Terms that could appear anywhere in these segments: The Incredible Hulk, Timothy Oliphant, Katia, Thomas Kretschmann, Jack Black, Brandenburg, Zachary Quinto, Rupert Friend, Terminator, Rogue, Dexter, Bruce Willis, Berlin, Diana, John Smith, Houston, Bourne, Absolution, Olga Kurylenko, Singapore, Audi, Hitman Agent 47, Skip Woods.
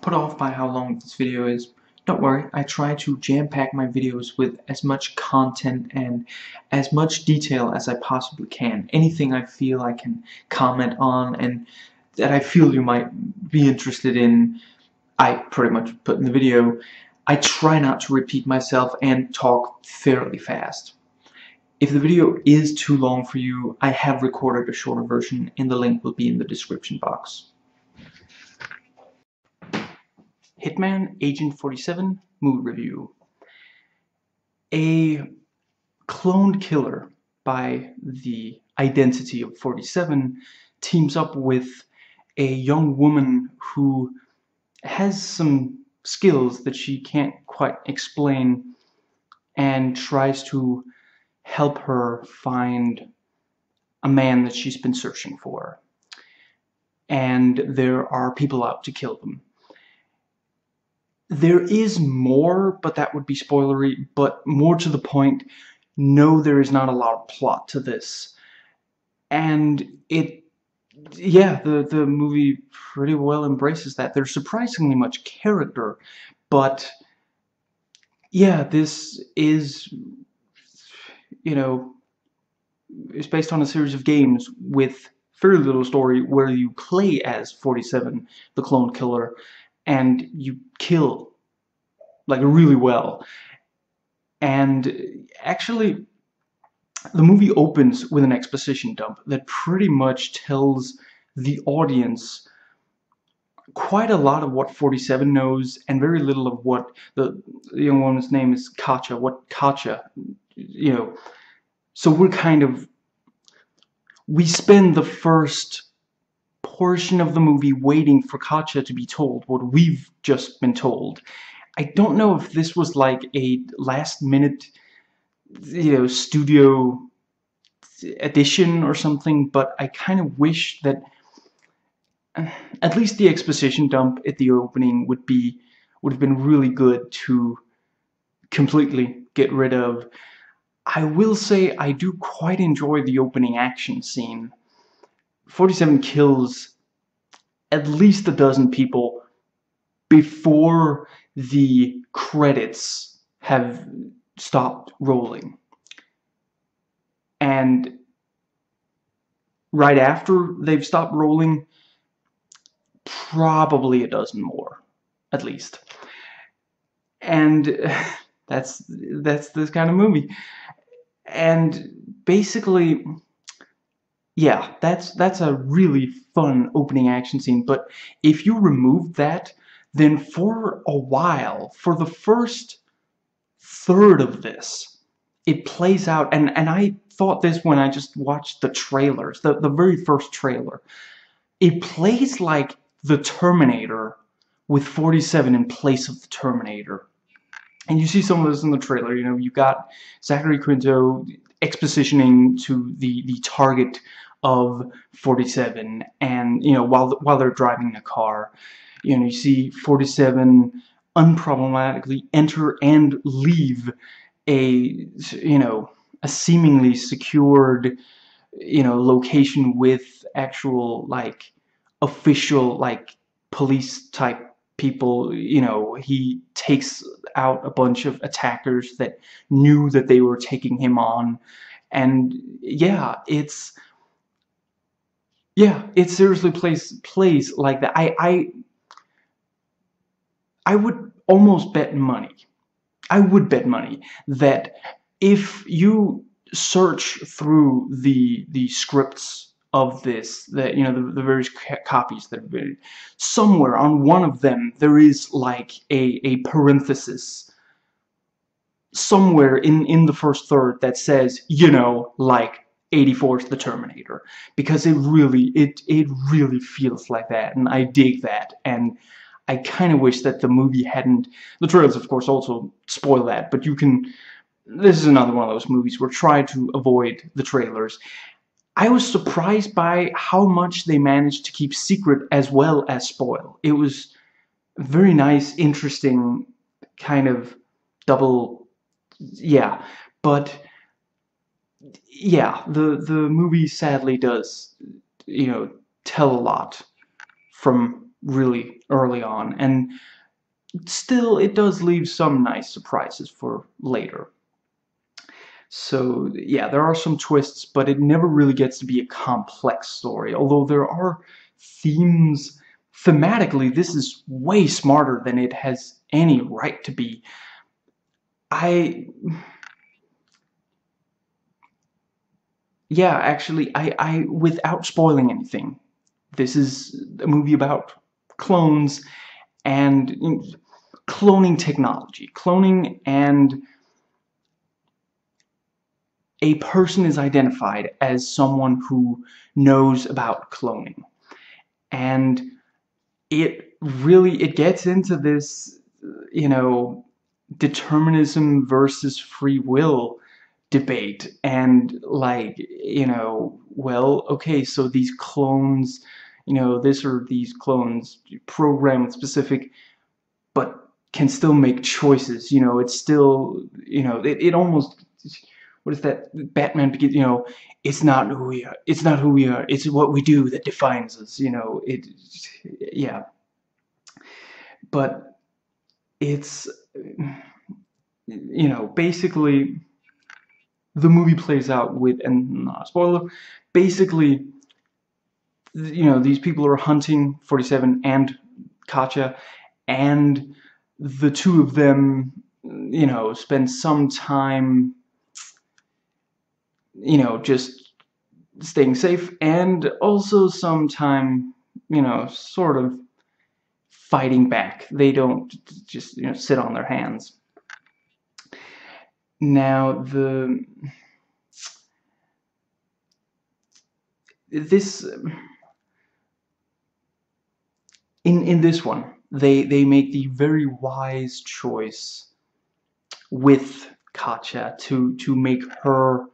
put off by how long this video is. Don't worry, I try to jam-pack my videos with as much content and as much detail as I possibly can. Anything I feel I can comment on and that I feel you might be interested in, I pretty much put in the video. I try not to repeat myself and talk fairly fast. If the video is too long for you, I have recorded a shorter version and the link will be in the description box. Hitman Agent 47 Mood Review. A cloned killer by the identity of 47 teams up with a young woman who has some skills that she can't quite explain and tries to help her find a man that she's been searching for. And there are people out to kill them. There is more, but that would be spoilery, but more to the point, no, there is not a lot of plot to this. And it, yeah, the movie pretty well embraces that. There's surprisingly much character, but yeah, this is, you know, it's based on a series of games with very little story where you play as 47, the clone killer, and you kill, like, really well. And actually, the movie opens with an exposition dump that pretty much tells the audience quite a lot of what 47 knows and very little of what the young woman's name is, Katia, what Katia, you know. So we're kind of, we spend the first portion of the movie waiting for Katia to be told what we've just been told. I don't know if this was like a last-minute, you know, studio edition or something, but I kind of wish that at least the exposition dump at the opening would have been really good to completely get rid of. I will say I do quite enjoy the opening action scene. 47 kills at least a dozen people before the credits have stopped rolling. And right after they've stopped rolling, probably a dozen more, at least. And that's this kind of movie. And basically, yeah, that's a really fun opening action scene, but if you remove that, then for a while, for the first third of this, it plays out, and I thought this when I just watched the trailers, the very first trailer. It plays like the Terminator with 47 in place of the Terminator. And you see some of this in the trailer, you know, you got Zachary Quinto expositioning to the target of 47, and, you know, while they're driving the car, you know, you see 47 unproblematically enter and leave a, you know, a seemingly secured, you know, location with actual, like, official, like, police type people. You know, he takes out a bunch of attackers that knew that they were taking him on, and yeah, it seriously plays like that. I would almost bet money. I would bet money that if you search through the scripts of this, that, you know, the various copies that have been, somewhere on one of them there is like a parenthesis somewhere in the first third that says, you know, like 84's the Terminator, because it really feels like that, and I dig that, and I kind of wish that the movie hadn't. The trailers, of course, also spoil that, but you can. This is another one of those movies where try to avoid the trailers. I was surprised by how much they managed to keep secret as well as spoil. It was a very nice, interesting kind of double, yeah. But yeah, the movie sadly does, you know, tell a lot from really early on, and still it does leave some nice surprises for later. So yeah, there are some twists, but it never really gets to be a complex story, although there are themes. Thematically, this is way smarter than it has any right to be. Yeah, actually, without spoiling anything, this is a movie about clones and cloning technology. Cloning, and a person is identified as someone who knows about cloning. And it really, it gets into this, you know, determinism versus free will debate, and like, you know, well, okay, so these clones, you know, this or these clones programmed specific, but can still make choices, you know, it's still, you know, it almost, what is that, Batman Begins, you know, it's not who we are, it's not who we are, it's what we do that defines us, you know, it, yeah. But it's, you know, basically, the movie plays out with, and not a spoiler, basically, you know, these people are hunting 47 and Katia, and the two of them, you know, spend some time, you know, just staying safe, and also some time, you know, sort of fighting back. They don't just, you know, sit on their hands. Now, in this one, they make the very wise choice with Katia to make her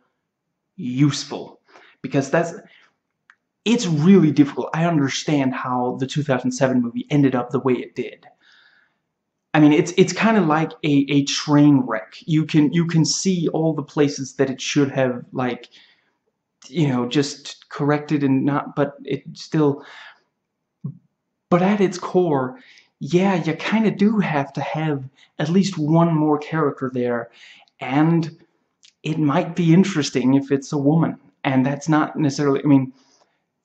useful, because it's really difficult. I understand how the 2007 movie ended up the way it did. I mean, it's kind of like a train wreck. You can see all the places that it should have, like, you know, just corrected and not, but it still, but at its core, yeah, you kind of do have to have at least one more character there, and it might be interesting if it's a woman, and that's not necessarily, I mean,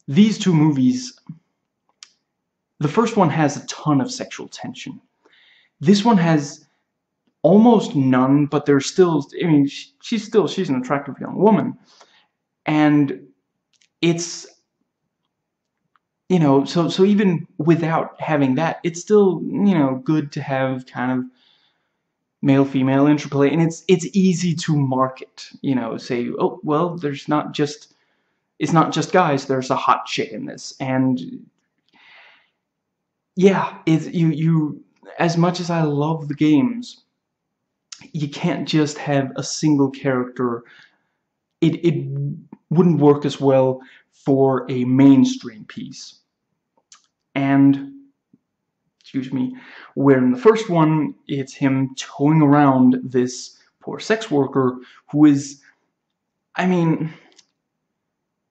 these two movies, the first one has a ton of sexual tension. This one has almost none, but there's still, I mean, she's an attractive young woman, and it's, you know, so even without having that, it's still, you know, good to have kind of male-female interplay, and it's easy to market, you know, say, oh, well, there's not just, it's not just guys, there's a hot chick in this, and yeah, it's, you as much as I love the games, you can't just have a single character. It wouldn't work as well for a mainstream piece. And excuse me, where in the first one, it's him towing around this poor sex worker who is, I mean,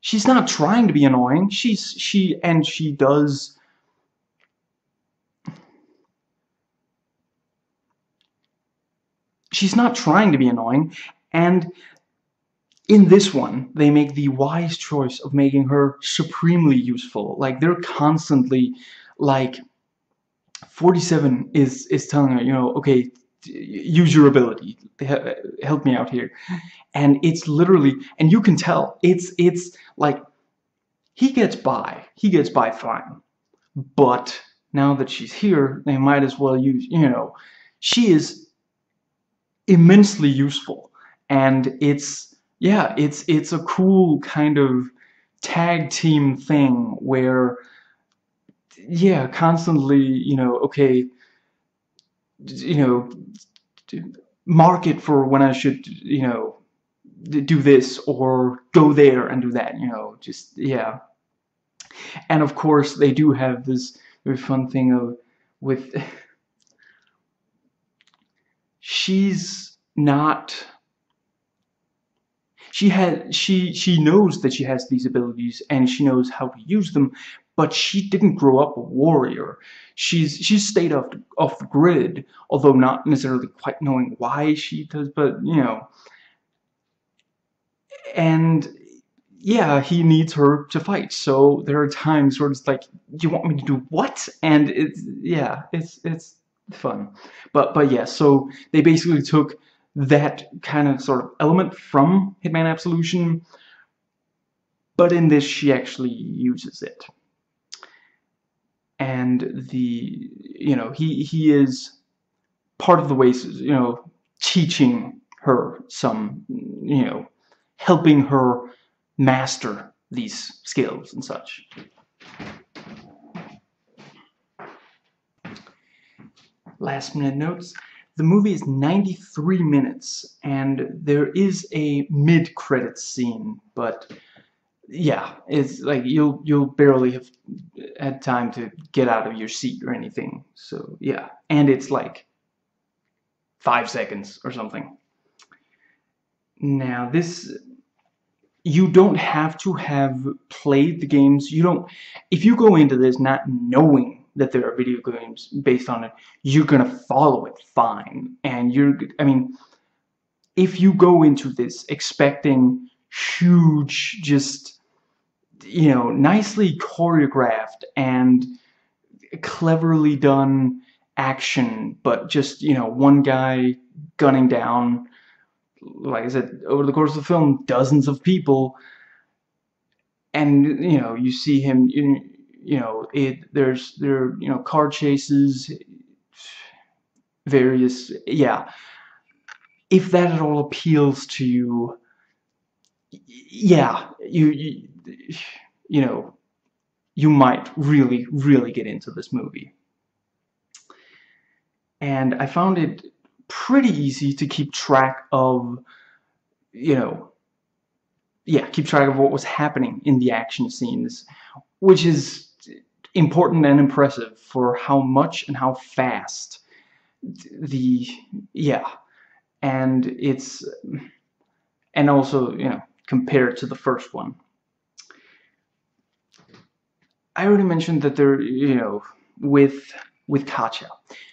she's not trying to be annoying. She does, she's not trying to be annoying, and in this one, they make the wise choice of making her supremely useful. Like, they're constantly, like, 47 is telling her, you know, okay, use your ability, help me out here, and it's literally, and you can tell, it's like, he gets by fine, but now that she's here, they might as well use, you know, she is immensely useful, and it's, yeah, it's a cool kind of tag team thing where, yeah, constantly, you know, okay, you know, market for when I should, you know, do this or go there and do that, you know, just, yeah. And of course, they do have this very fun thing of, with, she's not, she knows that she has these abilities, and she knows how to use them, but she didn't grow up a warrior. She's stayed off the grid, although not necessarily quite knowing why she does, but, you know. And, yeah, he needs her to fight, so there are times where it's like, you want me to do what? And it's, yeah, it's fun. But yeah, so they basically took that kind of sort of element from Hitman Absolution, but in this she actually uses it. And the, you know, he is part of the ways, you know, teaching her some, you know, helping her master these skills and such. Last minute notes. The movie is 93 minutes, and there is a mid-credits scene, but yeah, it's like you'll barely have had time to get out of your seat or anything. So yeah, and it's like 5 seconds or something. Now this, you don't have to have played the games. You don't, if you go into this not knowing that there are video games based on it, you're gonna follow it fine. And you're, I mean, if you go into this expecting huge, just, you know, nicely choreographed and cleverly done action, but just, you know, one guy gunning down, like I said, over the course of the film, dozens of people, and, you know, you see him, you know, there are, you know, car chases, various, yeah. If that at all appeals to you, yeah, you know, you might really, really get into this movie. And I found it pretty easy to keep track of, you know, yeah, keep track of what was happening in the action scenes, which is important and impressive for how much and how fast the, yeah, and it's, and also, you know, compared to the first one. I already mentioned that there, you know, with Katia,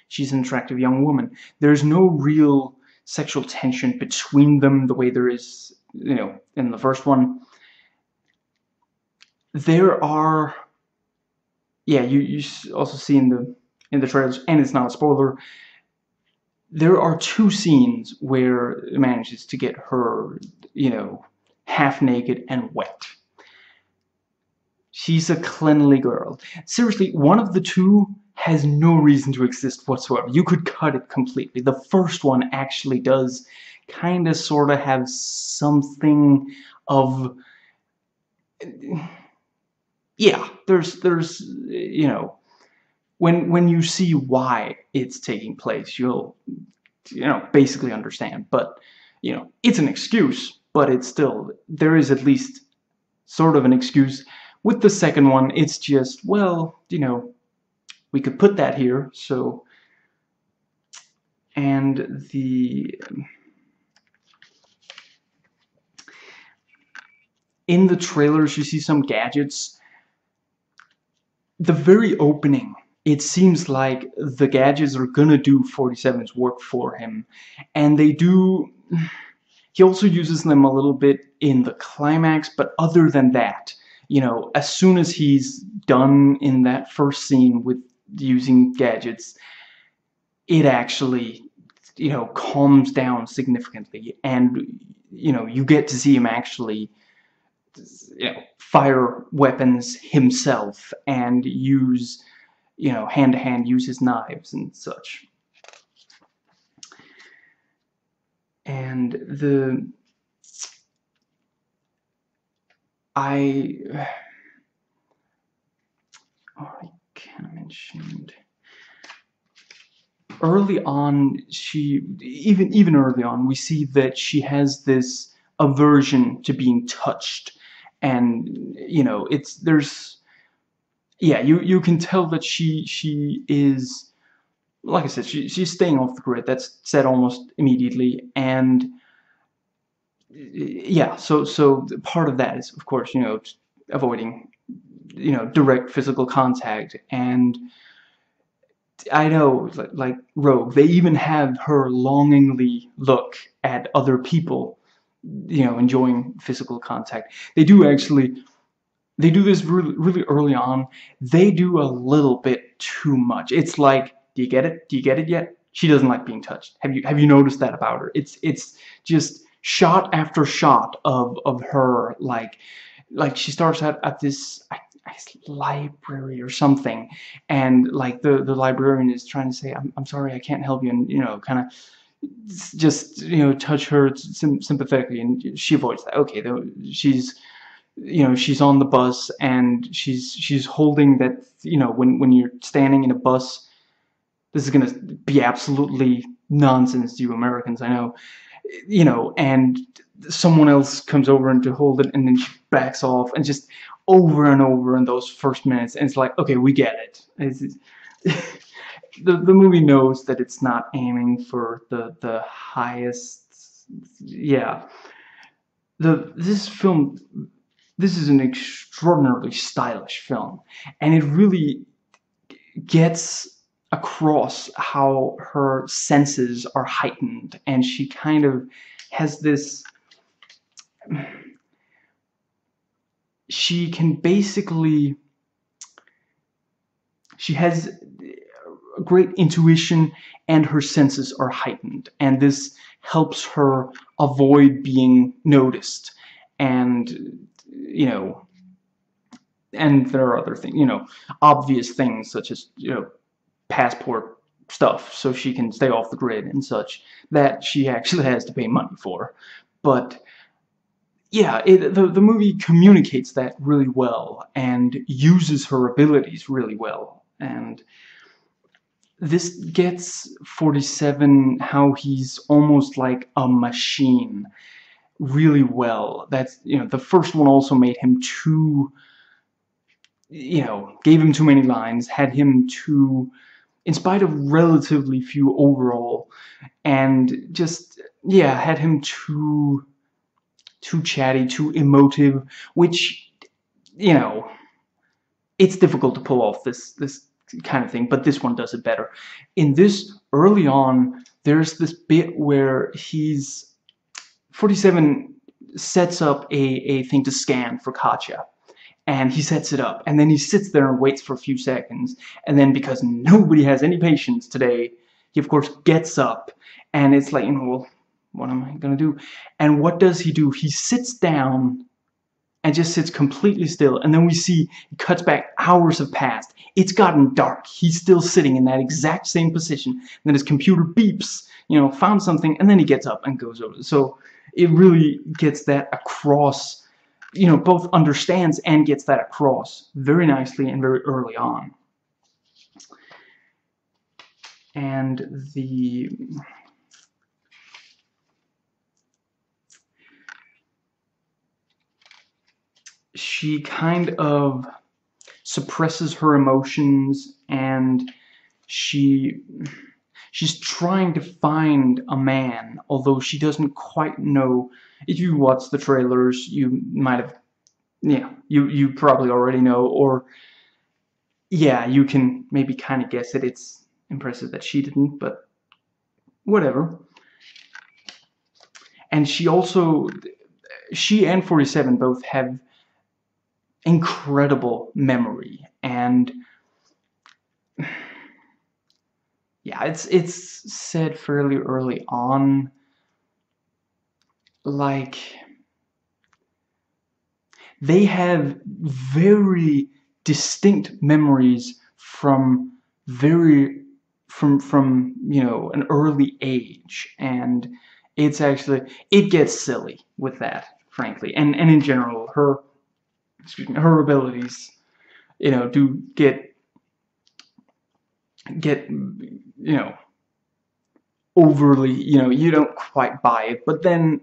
she's an attractive young woman. There's no real sexual tension between them the way there is, you know, in the first one. There are, yeah, you also see in the trailers, and it's not a spoiler, there are two scenes where it manages to get her, you know, half naked and wet. She's a cleanly girl. Seriously, one of the two has no reason to exist whatsoever. You could cut it completely. The first one actually does kind of sort of have something of, yeah, there's, you know, when you see why it's taking place, you'll, you know, basically understand. But, you know, it's an excuse, but it's still, there is at least sort of an excuse. With the second one, it's just, well, you know, we could put that here, so. And the, in the trailers, you see some gadgets. The very opening, it seems like the gadgets are gonna do 47's work for him, and they do. He also uses them a little bit in the climax, but other than that, you know, as soon as he's done in that first scene with using gadgets, it actually, you know, calms down significantly, and, you know, you get to see him actually, you know, fire weapons himself and use, you know, hand-to-hand, use his knives and such. And the, I kind of mentioned early on, she, even early on, we see that she has this aversion to being touched. And, you know, it's, there's, yeah, you can tell that she is, like I said, she's staying off the grid. That's said almost immediately. And yeah, so part of that is, of course, you know, avoiding you know, direct physical contact. And I know, like Rogue, they even have her longingly look at other people, you know, enjoying physical contact. They do actually, they do this really early on. They do a little bit too much. It's like, do you get it? Do you get it yet? She doesn't like being touched. Have you noticed that about her? It's just shot after shot of her, like she starts out at this library or something, and like the librarian is trying to say, I'm sorry, I can't help you, and you know, kind of just, you know, touch her sympathetically, and she avoids that. Okay, though, she's, you know, she's on the bus, and she's holding that, you know, when you're standing in a bus, this is gonna be absolutely nonsense to you Americans, I know, you know, and someone else comes over and to hold it, and then she backs off, and just over and over in those first minutes, and it's like, okay, we get it. The movie knows that it's not aiming for the highest, yeah. This is an extraordinarily stylish film, and it really gets across how her senses are heightened, and she kind of has this, she can basically, she has a great intuition, and her senses are heightened, and this helps her avoid being noticed, and, you know, and there are other things, you know, obvious things such as, you know, passport stuff, so she can stay off the grid and such, that she actually has to pay money for. But yeah, the movie communicates that really well, and uses her abilities really well. And this gets 47, how he's almost like a machine, really well. That's, you know, the first one also made him too, you know, gave him too many lines, had him too, in spite of relatively few overall, and just, yeah, had him too chatty, too emotive, which, you know, it's difficult to pull off this kind of thing, but this one does it better. In this, early on, there's this bit where he's, 47 sets up a thing to scan for Katia, and he sets it up, and then he sits there and waits for a few seconds, and then because nobody has any patience today, he of course gets up, and it's like, you know, well, what am I gonna do? And what does he do? He sits down and just sits completely still, and then we see it cuts back, hours have passed, it's gotten dark, he's still sitting in that exact same position, and then his computer beeps, you know, found something, and then he gets up and goes over. So it really gets that across, you know, both understands and gets that across very nicely and very early on. And she kind of suppresses her emotions, and she's trying to find a man, although she doesn't quite know. If you watch the trailers, you might have, yeah, you probably already know, or yeah, you can maybe kind of guess it. It's impressive that she didn't, but whatever. And she also, she and 47 both have incredible memory, and yeah, it's said fairly early on, like, they have very distinct memories from from you know, an early age, and it's actually, it gets silly with that, frankly, and in general, her, excuse me, her abilities, you know, do get you know, overly, you know, you don't quite buy it, but then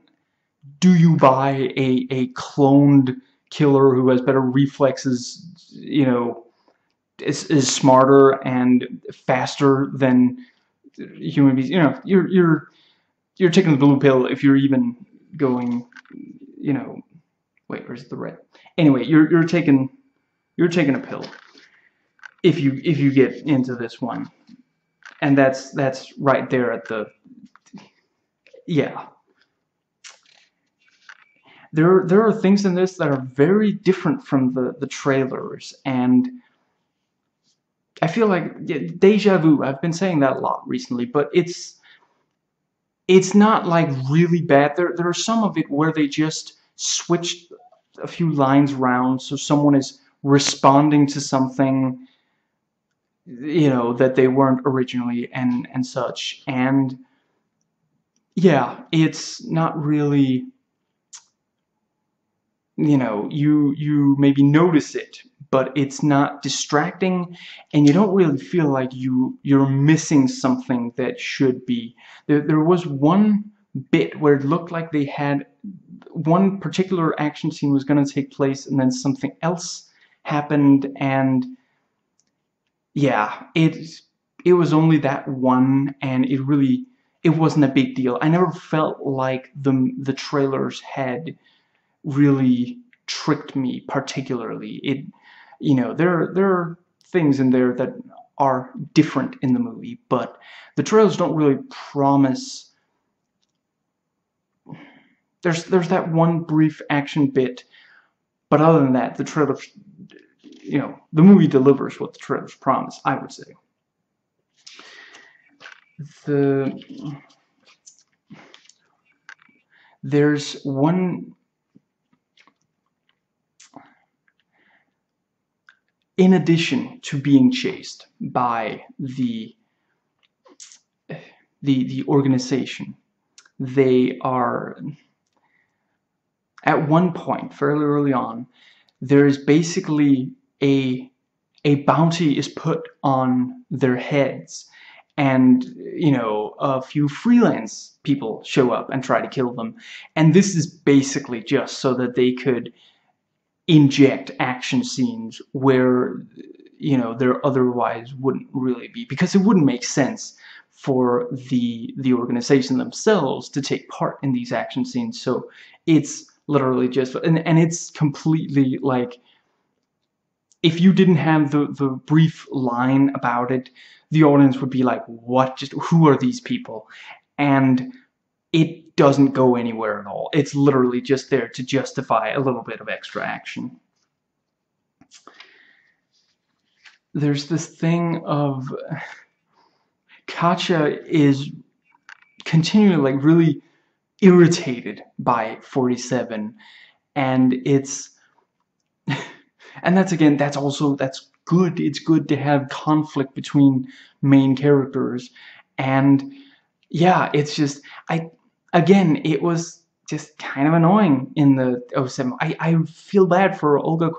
do you buy a cloned killer who has better reflexes, you know, is smarter and faster than human beings? You know, you're taking the blue pill if you're even going, you know, wait, where's the red? Anyway, you're taking You're taking a pill if you get into this one. And that's right there at the... Yeah. There are things in this that are very different from the trailers, and I feel like déjà vu. I've been saying that a lot recently, but it's not like really bad. There are some of it where they just switched a few lines around, so someone is responding to something, you know, that they weren't originally, and such. And yeah, it's not really, you know, you maybe notice it, but it's not distracting, and you don't really feel like you're missing something that should be. There was one bit where it looked like they had one particular action scene was going to take place, and then something else happened, and yeah, it was only that one, and it wasn't a big deal. I never felt like the trailers had really tricked me particularly. It, you know, there are things in there that are different in the movie, but the trailers don't really promise. There's that one brief action bit, but other than that, the trailers, you know, the movie delivers what the trailers promise, I would say. There's one. In addition to being chased by the organization, they are, at one point fairly early on, there is basically a bounty is put on their heads, and, you know, a few freelance people show up and try to kill them, and this is basically just so that they could inject action scenes where, you know, there otherwise wouldn't really be, because it wouldn't make sense for the organization themselves to take part in these action scenes. So it's literally just, and it's completely like, if you didn't have the brief line about it, the audience would be like, what, just who are these people? And it doesn't go anywhere at all. It's literally just there to justify a little bit of extra action. There's this thing of Katia is continually like really irritated by 47, and it's and that's again, that's good. It's good to have conflict between main characters, and yeah, it's just Again, it was just kind of annoying in the 07. I feel bad for Olga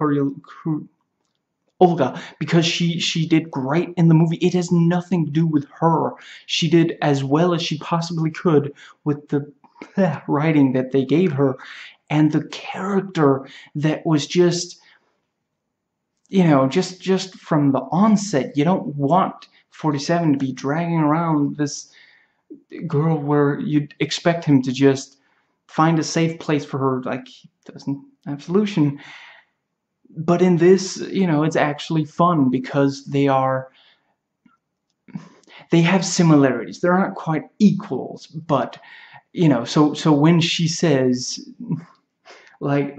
because she did great in the movie. It has nothing to do with her. She did as well as she possibly could with the writing that they gave her. And the character that was just, you know, just from the onset, you don't want 47 to be dragging around this girl where you'd expect him to just find a safe place for her, like he doesn't Absolution. But in this, you know, it's actually fun because they have similarities. They're not quite equals, but, you know, so when she says, like,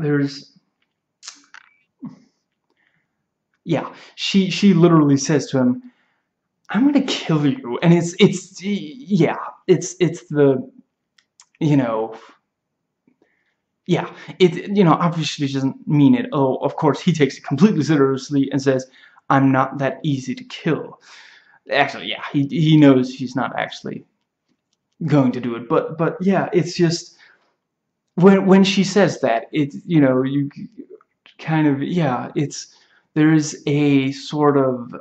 she literally says to him, I'm gonna kill you, and obviously she doesn't mean it. Oh, of course, he takes it completely seriously and says, I'm not that easy to kill. Actually, yeah, he knows he's not actually going to do it, but yeah, it's just when she says that, it's, you know, you kind of, yeah, it's, there's a sort of,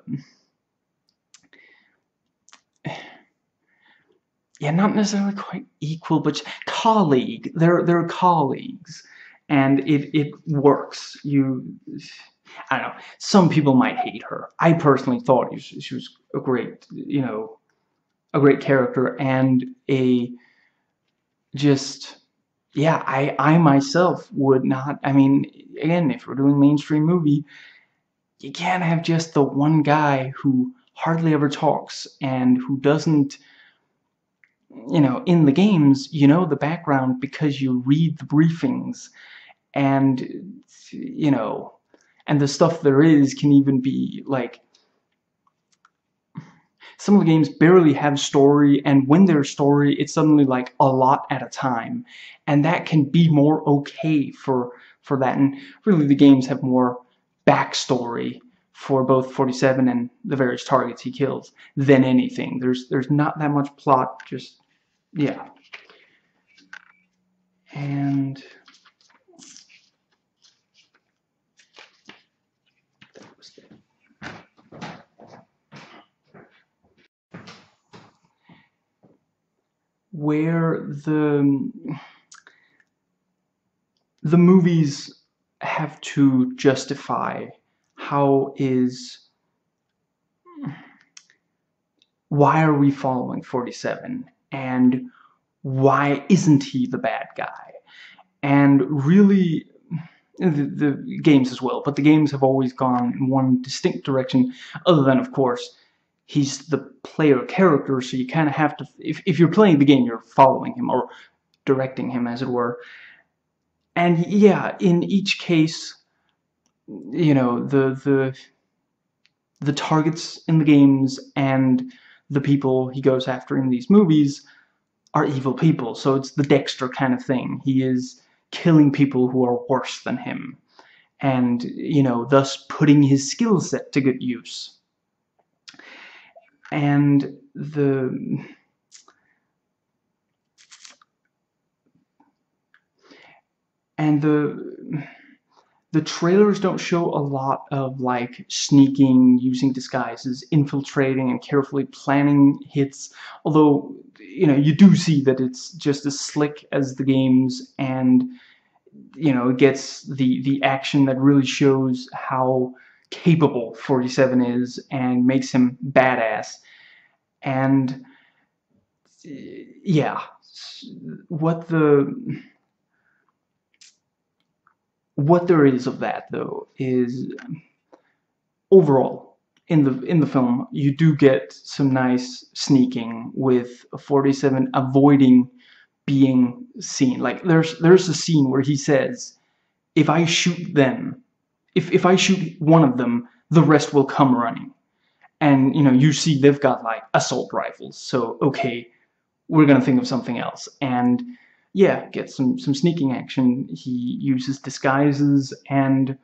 yeah, not necessarily quite equal, but colleague. They're colleagues, and it works. I don't know. Some people might hate her. I personally thought she was a great, you know, a great character, and I myself would not. I mean, again, if we're doing mainstream movie, you can't have just the one guy who hardly ever talks and who doesn't, you know, in the games, you know the background because you read the briefings, and, you know, and the stuff there is can even be, like, some of the games barely have story, and when there's story, it's suddenly like a lot at a time, and that can be more okay for that. And really, the games have more backstory for both 47 and the various targets he kills than anything. There's not that much plot, just, yeah. And that was it. Where the movies have to justify why are we following 47, and why isn't he the bad guy? And really, the games as well, but the games have always gone in one distinct direction, other than, of course, he's the player character, so you kind of have to, if you're playing the game, you're following him, or directing him, as it were. And yeah, in each case, you know, the targets in the games and the people he goes after in these movies are evil people, so it's the Dexter kind of thing. He is killing people who are worse than him, and, you know, thus putting his skill set to good use. And the trailers don't show a lot of, like, sneaking, using disguises, infiltrating, and carefully planning hits, although, you know, you do see that it's just as slick as the games, and, you know, it gets the action that really shows how capable 47 is and makes him badass. And, yeah, what there is of that, though, is overall in the film you do get some nice sneaking with 47 avoiding being seen. Like, there's a scene where he says, "If I shoot them, if I shoot one of them, the rest will come running." And, you know, you see they've got, like, assault rifles, so okay, we're gonna think of something else. And yeah, get some sneaking action. He uses disguises, and,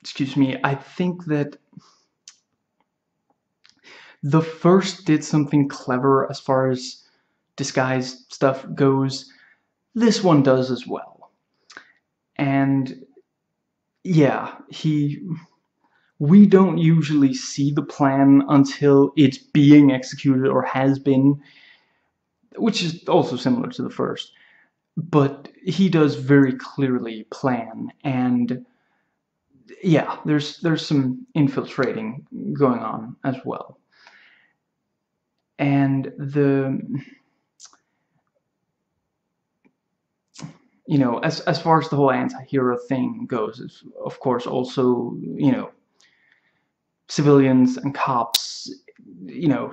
excuse me, I think that the first did something clever as far as disguise stuff goes. This one does as well. And yeah, we don't usually see the plan until it's being executed or has been, which is also similar to the first, but he does very clearly plan. And yeah, there's some infiltrating going on as well. And you know, as far as the whole anti-hero thing goes, it's, of course, also, you know, civilians and cops, you know,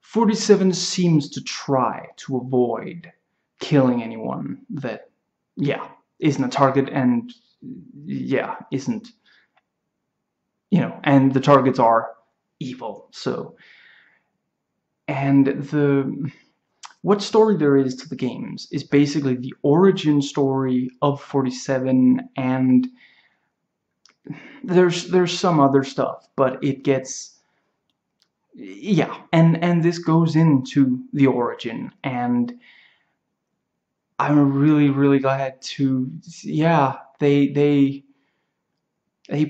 47 seems to try to avoid killing anyone that, yeah, isn't a target, and, yeah, isn't, you know, and the targets are evil. So, and what story there is to the games is basically the origin story of 47, and there's some other stuff, but it gets, yeah, and this goes into the origin, and I'm really, really glad to, yeah, they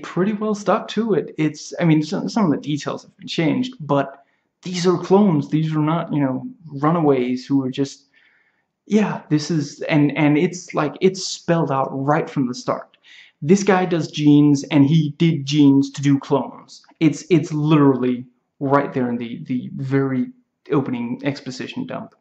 pretty well stuck to it. It's, I mean, some of the details have been changed, but these are clones. These are not, you know, runaways who are just, yeah, this is, and it's like, it's spelled out right from the start. This guy does genes, and he did genes to do clones. It's literally right there in the very opening exposition dump.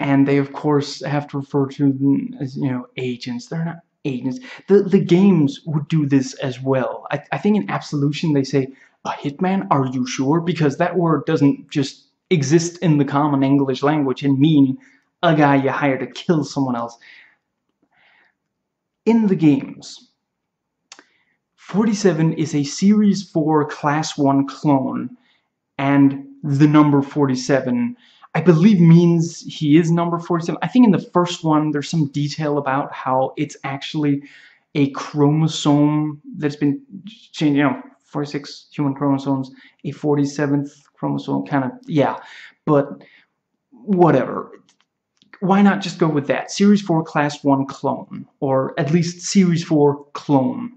And they, of course, have to refer to them as, you know, agents. They're not agents. The games would do this as well. I think in Absolution they say, a hitman, are you sure? Because that word doesn't just exist in the common English language and mean a guy you hire to kill someone else. In the games, 47 is a Series 4 Class 1 clone, and the number 47, I believe, means he is number 47. I think in the first one there's some detail about how it's actually a chromosome that's been changed, you know, 46 human chromosomes, a 47th chromosome, kind of, yeah, but whatever. Why not just go with that? Series 4 Class 1 clone, or at least Series 4 clone.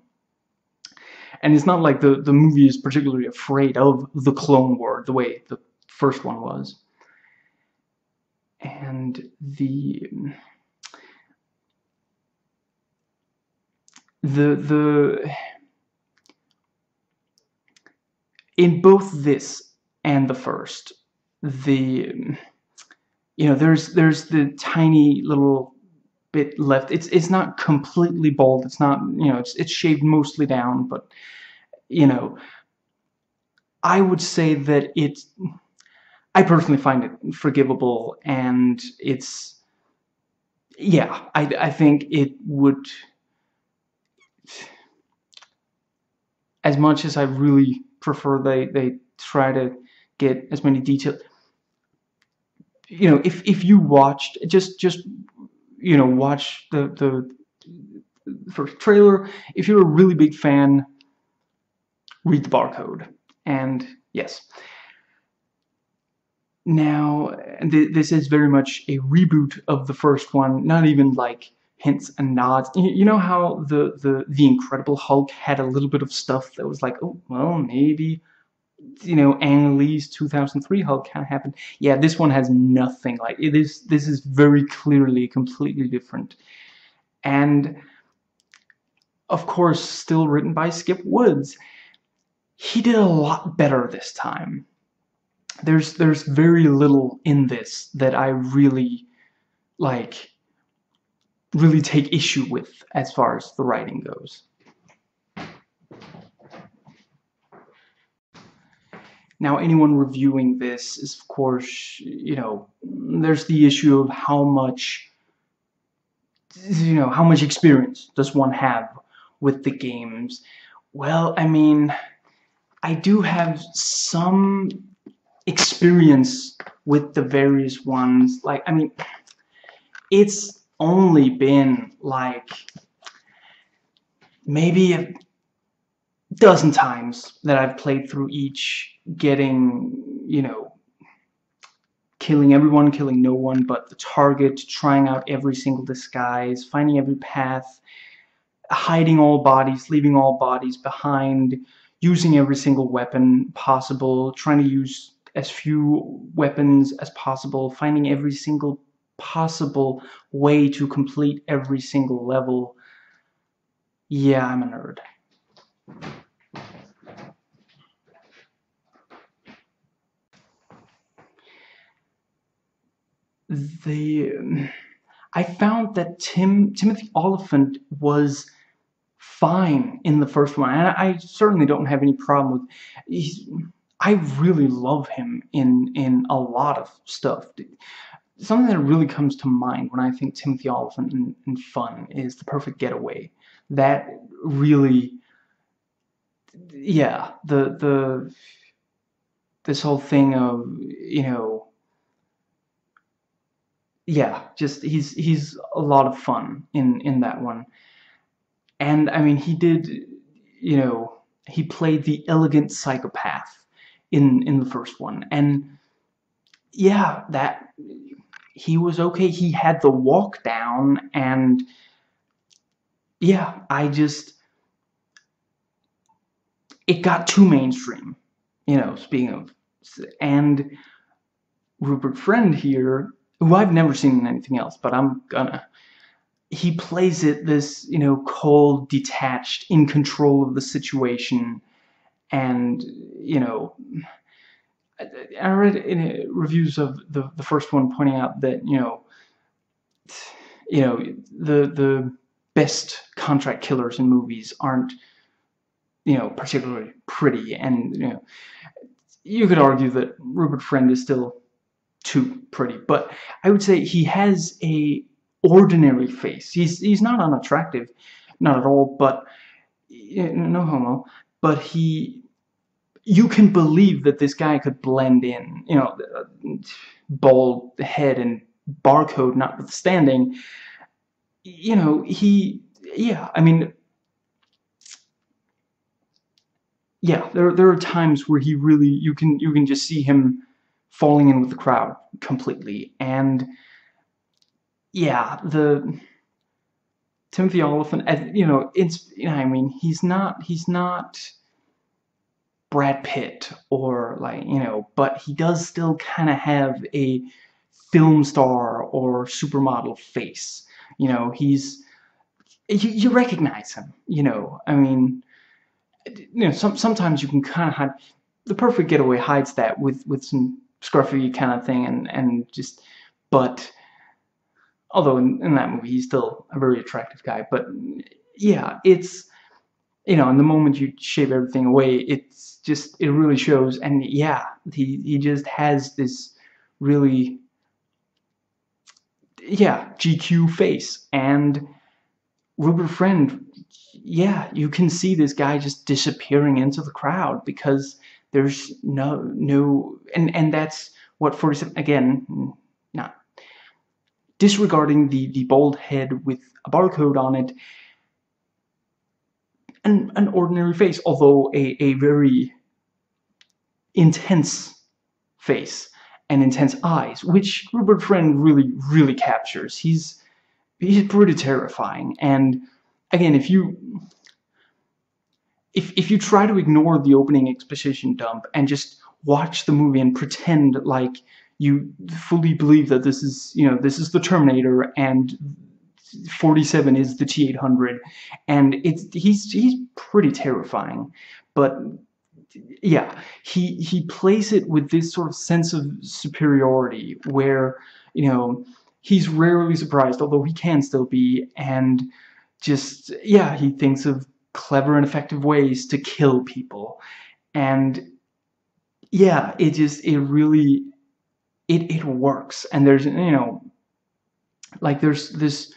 And it's not like the movie is particularly afraid of the clone word, the way the first one was. And in both this and the first, you know, there's the tiny little bit left. It's not completely bald. It's not, you know, it's shaved mostly down, but, you know, I would say that I personally find it forgivable, and it's, yeah, I think it would, as much as I really prefer they try to get as many details, you know, if you watched, just you know, watch the first trailer. If you're a really big fan, read the barcode. And yes, now this is very much a reboot of the first one. Not even like hints and nods. You know how the Incredible Hulk had a little bit of stuff that was like, oh well, maybe, you know, Ang Lee's 2003 Hulk kind of happened. Yeah, this one has nothing like it. Is this is very clearly completely different, and of course still written by Skip Woods. He did a lot better this time. There's very little in this that I really really take issue with as far as the writing goes. Now, anyone reviewing this is, of course, you know, there's the issue of how much, you know, how much experience does one have with the games? Well, I mean, I do have some experience with the various ones. Like, I mean, it's only been like maybe a dozen times that I've played through each, getting, you know, killing everyone, killing no one but the target, trying out every single disguise, finding every path, hiding all bodies, leaving all bodies behind, using every single weapon possible, trying to use as few weapons as possible, finding every single possible way to complete every single level. Yeah, I'm a nerd. I found that Timothy Oliphant was fine in the first one, and I certainly don't have any problem with. I really love him in a lot of stuff. Something that really comes to mind when I think Timothy Oliphant and fun is The Perfect Getaway. That really, yeah, this whole thing of, you know, yeah, just he's a lot of fun in that one. And I mean, he did, you know, he played the elegant psychopath in the first one, and yeah, that he was okay. He had the walk down, and yeah, it got too mainstream, you know, speaking of. And Rupert Friend here, who I've never seen in anything else, but I'm gonna, he plays it this, you know, cold, detached, in control of the situation. And, you know, I read in reviews of the first one pointing out that, you know, the best contract killers in movies aren't, you know, particularly pretty, and, you know, you could argue that Rupert Friend is still too pretty, but I would say he has a ordinary face. He's not unattractive, not at all, but, no homo, but you can believe that this guy could blend in, you know, bald head and barcode notwithstanding, you know, there are times where he really, you can just see him falling in with the crowd completely. And yeah, Timothy Oliphant, you know, he's not Brad Pitt or, like, you know, but he does still kind of have a film star or supermodel face. You know, you recognize him, you know, I mean, you know, sometimes you can kind of hide. The Perfect Getaway hides that with some scruffy kind of thing, but although in that movie he's still a very attractive guy. But yeah, it's, you know, and the moment you shave everything away, it's just, it really shows. And yeah, he just has this really, yeah, GQ face. And Rupert Friend, yeah, you can see this guy just disappearing into the crowd because there's no, and that's what 47, again, not disregarding the bald head with a barcode on it, an ordinary face, although a very intense face and intense eyes, which Rupert Friend really, really captures. He's pretty terrifying. And again, if you try to ignore the opening exposition dump and just watch the movie and pretend like you fully believe that this is, you know, this is the Terminator and 47 is the T-800, and he's pretty terrifying. But yeah, he plays it with this sort of sense of superiority where, you know, he's rarely surprised, although he can still be, and just, yeah, he thinks of clever and effective ways to kill people. And yeah, it really works. And there's, you know, like, there's this,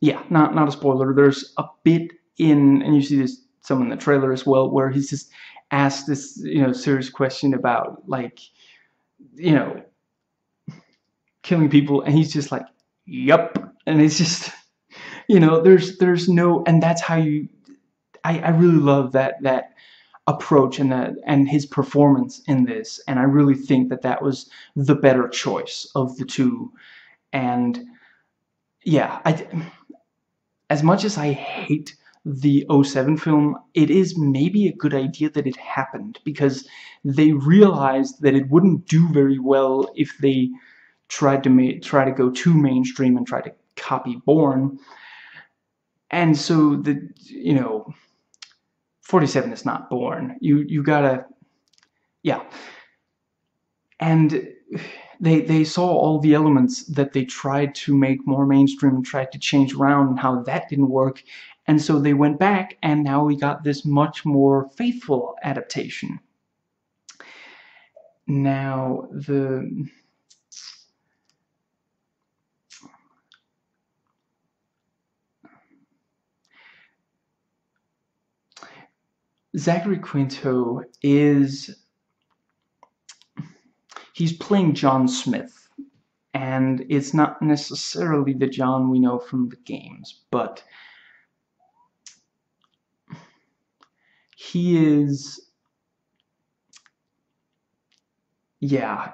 yeah, not a spoiler, there's a bit in, and you see this some in the trailer as well, where he's just asked this, you know, serious question about, like, you know, killing people, and he's just like, yup. And it's just, you know, there's no, and that's how you, I really love that approach and his performance in this, and I really think that was the better choice of the two. And yeah, as much as I hate the 07 film, it is maybe a good idea that it happened, because they realized that it wouldn't do very well if they tried to go too mainstream and try to copy Bourne. And so, the, you know, 47 is not Bourne. You gotta, yeah. And they saw all the elements that they tried to make more mainstream and tried to change around, and how that didn't work. And so they went back, and now we got this much more faithful adaptation. Now, Zachary Quinto he's playing John Smith, and it's not necessarily the John we know from the games, but he is, yeah,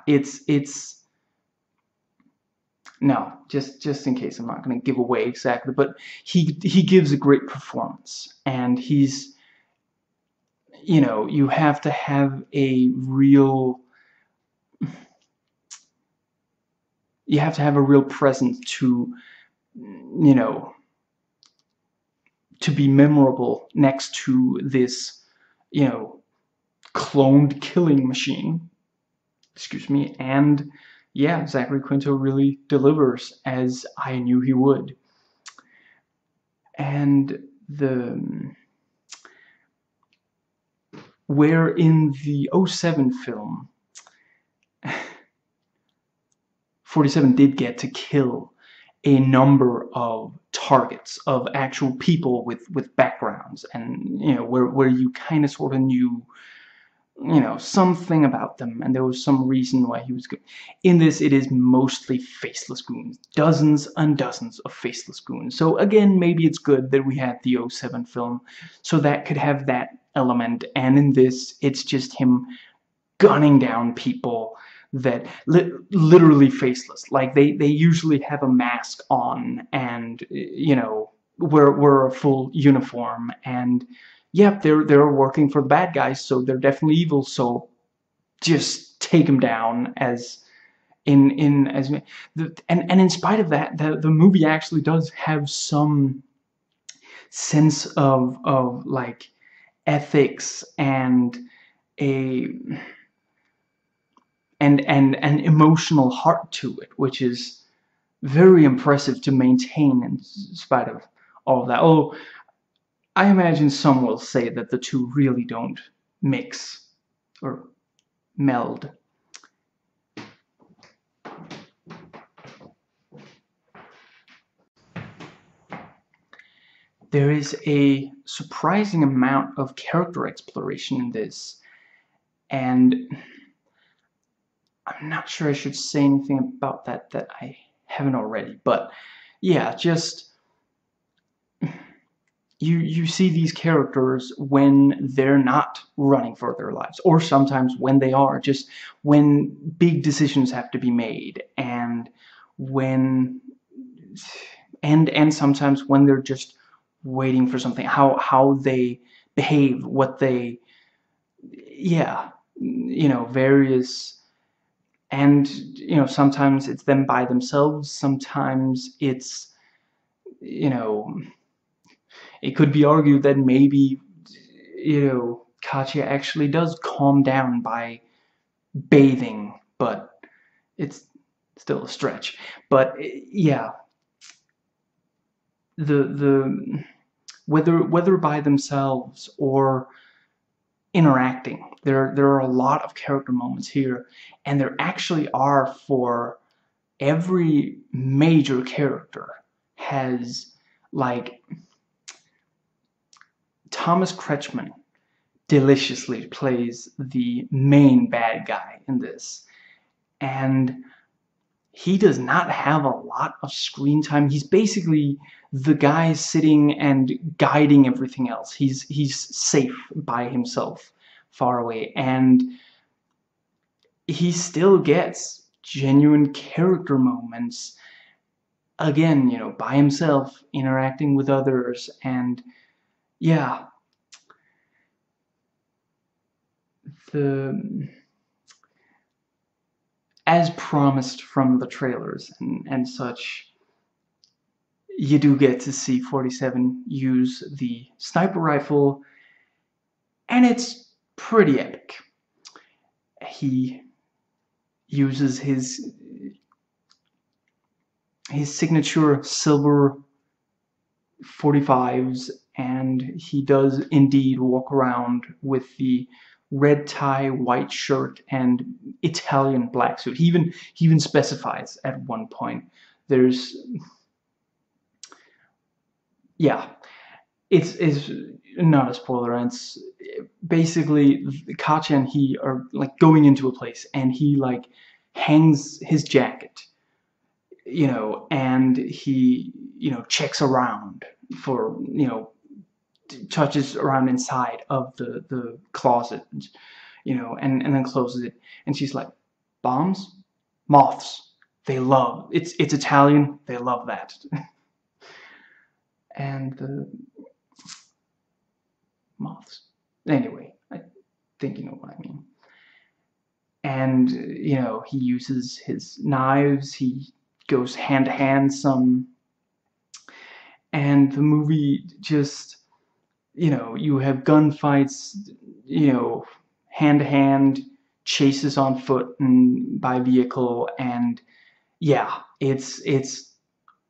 no, just in case, I'm not going to give away exactly, but he gives a great performance, and he's, you know, you have to have a real presence to, you know, to be memorable next to this, you know, cloned killing machine. Excuse me. And yeah, Zachary Quinto really delivers, as I knew he would. and where in the 07 film 47 did get to kill a number of targets, of actual people with backgrounds, and you know, where you kind of sort of knew, you know, something about them, and there was some reason why he was good. In this, it is mostly faceless goons. Dozens and dozens of faceless goons. So again, maybe it's good that we had the 07 film, so that could have that element, and in this, it's just him gunning down people that literally faceless. Like, they usually have a mask on, and, you know, wear a full uniform, and yep, they're working for the bad guys, so they're definitely evil. So just take them down and in spite of that, the movie actually does have some sense of like ethics and an emotional heart to it, which is very impressive to maintain in spite of all of that. Oh, I imagine some will say that the two really don't mix or meld. There is a surprising amount of character exploration in this, and I'm not sure I should say anything about that I haven't already, but yeah, just You see these characters when they're not running for their lives, or sometimes when they are, just when big decisions have to be made, and when and sometimes when they're just waiting for something, how they behave, what they, yeah, you know, various, and you know, sometimes it's them by themselves, sometimes it's, you know, it could be argued that maybe, you know, Katia actually does calm down by bathing, but it's still a stretch. But yeah, the whether by themselves or interacting, there are a lot of character moments here, and there actually are, for every major character has, like, Thomas Kretschmann deliciously plays the main bad guy in this, and he does not have a lot of screen time. He's basically the guy sitting and guiding everything else. He's safe by himself, far away, and he still gets genuine character moments. Again, you know, by himself, interacting with others, and yeah, as promised from the trailers and such, you do get to see 47 use the sniper rifle, and it's pretty epic. He uses his signature silver 45s, and he does indeed walk around with the red tie, white shirt, and Italian black suit. He even specifies at one point. Yeah, it's not a spoiler. It's basically Katia and he are like going into a place, and he like hangs his jacket, you know, and he, you know, checks around for, you know, touches around inside of the closet, you know, and then closes it, and she's like, bombs, moths, they love, it's Italian, they love that. And the moths, anyway, I think you know what I mean. And you know, he uses his knives, he goes hand to hand some, and the movie just, you know, you have gunfights, you know, hand-to-hand, chases on foot and by vehicle, and yeah, it's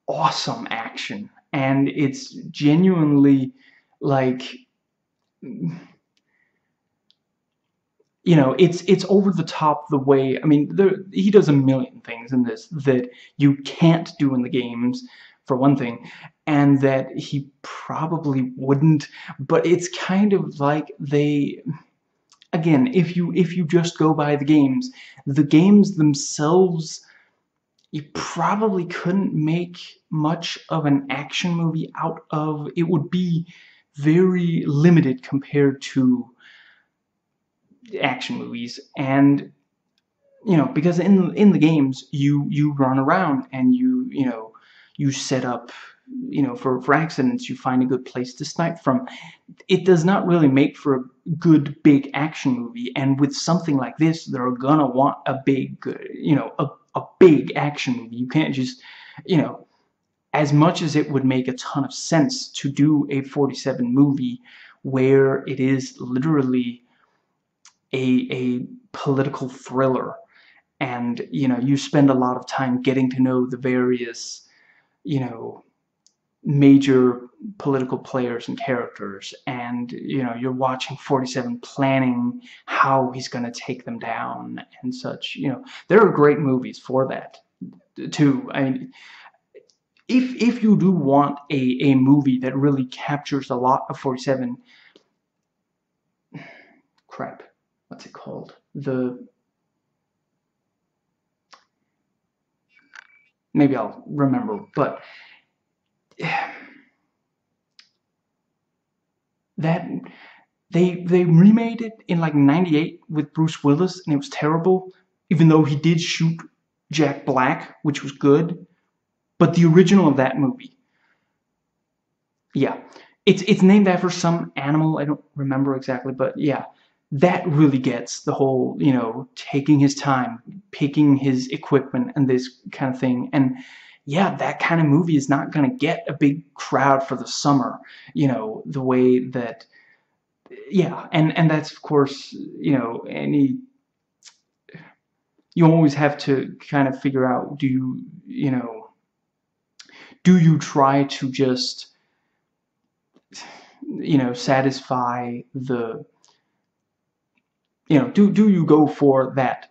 awesome action, and it's genuinely like, you know, it's over the top the way, I mean, he does a million things in this that you can't do in the games, for one thing, and that he probably wouldn't, but it's kind of like they, again, if you just go by the games themselves, you probably couldn't make much of an action movie out of. It would be very limited compared to action movies, and you know, because in the games you run around and you set up, for accidents, you find a good place to snipe from. It does not really make for a good big action movie, and with something like this, they're gonna want a big, a big action movie. You can't just, as much as it would make a ton of sense to do a 47 movie where it is literally a political thriller, and you spend a lot of time getting to know the various major political players and characters, and you're watching 47 planning how he's gonna take them down and such. There are great movies for that too. I mean, if you do want a movie that really captures a lot of 47, crap, what's it called? Maybe I'll remember, but that they remade it in like '98 with Bruce Willis, and it was terrible, even though he did shoot Jack Black, which was good. But the original of that movie, yeah, it's named after some animal, I don't remember exactly, but yeah, that really gets the whole, taking his time, picking his equipment and this kind of thing. And yeah, that kind of movie is not going to get a big crowd for the summer, the way that, yeah. And that's, of course, you always have to kind of figure out, do you try to just, satisfy the, do you go for that,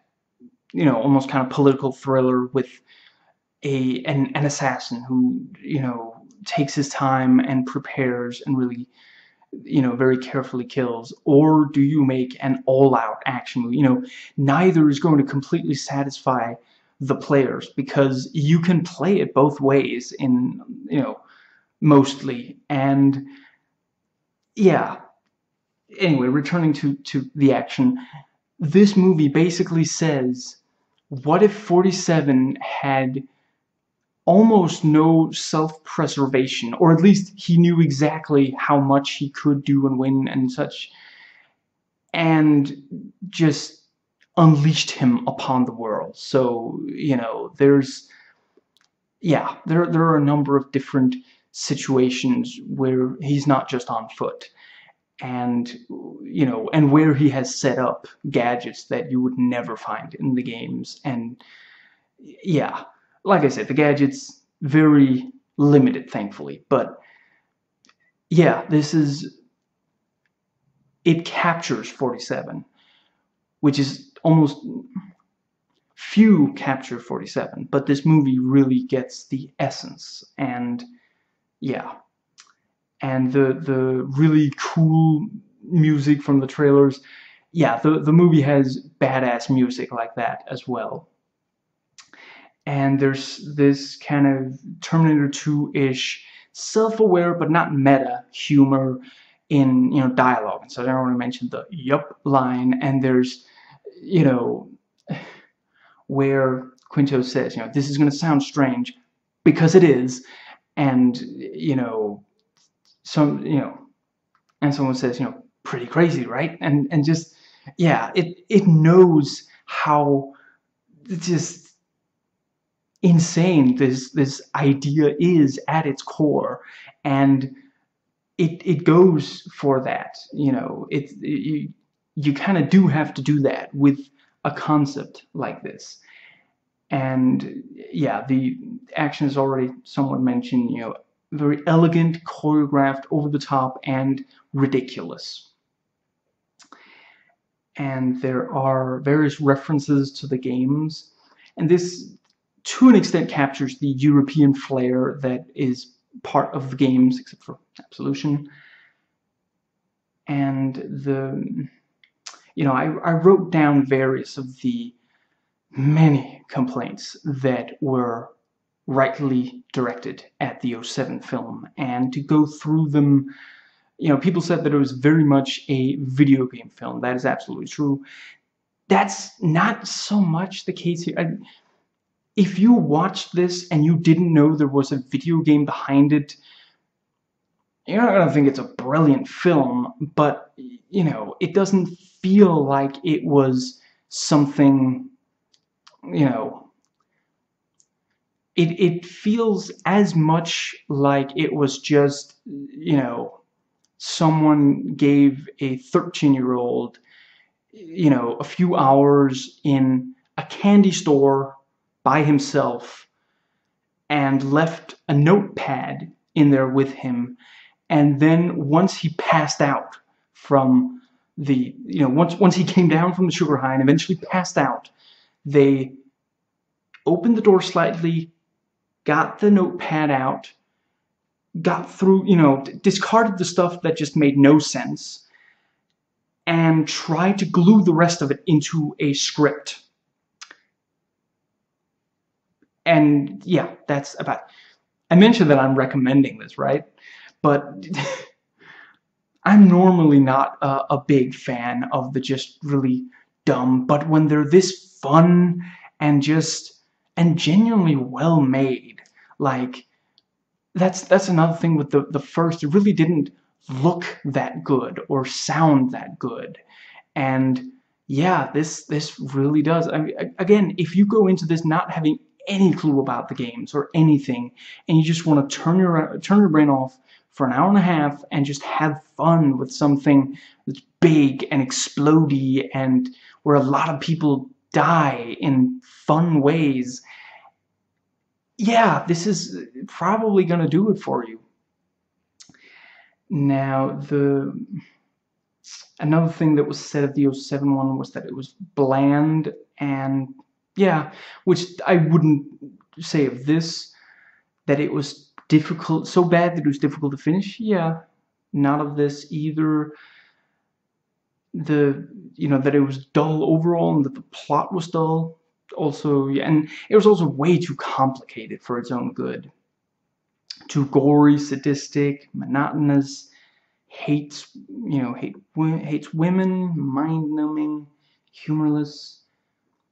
almost kind of political thriller with an assassin who, takes his time and prepares and really, very carefully kills? Or do you make an all-out action movie? Neither is going to completely satisfy the players, because you can play it both ways in, mostly. And yeah, anyway, returning to the action, this movie basically says, what if 47 had almost no self-preservation, or at least he knew exactly how much he could do and win and such, and just unleashed him upon the world? So, there's, yeah, there are a number of different situations where he's not just on foot, and and where he has set up gadgets that you would never find in the games. And yeah, like I said, the gadgets very limited, thankfully, but yeah, this is, it captures 47, which is almost, few capture 47, but this movie really gets the essence. And yeah, and the really cool music from the trailers. Yeah, the movie has badass music like that as well. And there's this kind of Terminator 2-ish, self-aware but not meta humor in, dialogue. And so I don't want to mention the yup line. And there's, where Quinto says, this is going to sound strange, because it is. And, and someone says, pretty crazy, right? And just, yeah, it knows how just insane this idea is at its core, and it goes for that. You kind of do have to do that with a concept like this. And yeah, the action is already somewhat mentioned. very elegant, choreographed, over the top, and ridiculous. And there are various references to the games, and this to an extent captures the European flair that is part of the games, except for Absolution. And the, you know, I wrote down various of the many complaints that were rightly directed at the 07 film, and to go through them, you know, people said that it was very much a video game film. That is absolutely true. That's not so much the case here. If you watched this and you didn't know there was a video game behind it, you're not going to think it's a brilliant film, but, you know, it doesn't feel like it was something, you know, it feels as much like it was just, you know, someone gave a 13-year-old, you know, a few hours in a candy store by himself and left a notepad in there with him, and then once he passed out from the, you know, once he came down from the sugar high and eventually passed out, they opened the door slightly, got the notepad out, got through, you know, discarded the stuff that just made no sense, and tried to glue the rest of it into a script. And yeah, that's about it. I mentioned that I'm recommending this, right? But I'm normally not a big fan of the just really dumb, but when they're this fun and just, and genuinely well made, like, that's another thing with the first. It really didn't look that good or sound that good, and yeah, this really does. I mean, again, if you go into this not having any clue about the games or anything, and you just want to turn your brain off for an hour and a half and just have fun with something that's big and explodey and where a lot of people die in fun ways, yeah, this is probably going to do it for you. Now, another thing that was said of the 07 one was that it was bland, and yeah, which I wouldn't say of this, that it was difficult, so bad that it was difficult to finish. Yeah, not of this either. The, you know, that it was dull overall and that the plot was dull. Also, yeah, and it was also way too complicated for its own good. Too gory, sadistic, monotonous, hates women, mind-numbing, humorless.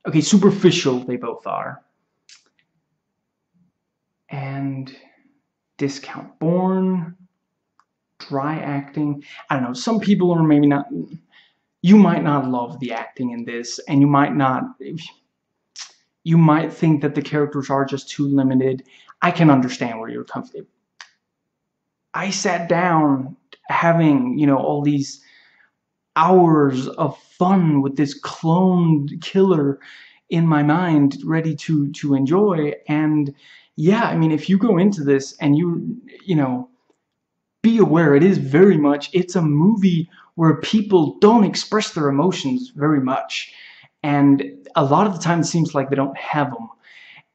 Okay, superficial they both are. And discount Bourne, dry acting. I don't know, some people are maybe not, you might not love the acting in this, and you might not, you might think that the characters are just too limited. I can understand where you're coming from. I sat down having, you know, all these hours of fun with this cloned killer in my mind, ready to enjoy. And yeah, I mean, if you go into this and you know, be aware, it is very much, it's a movie where people don't express their emotions very much. And a lot of the time it seems like they don't have them.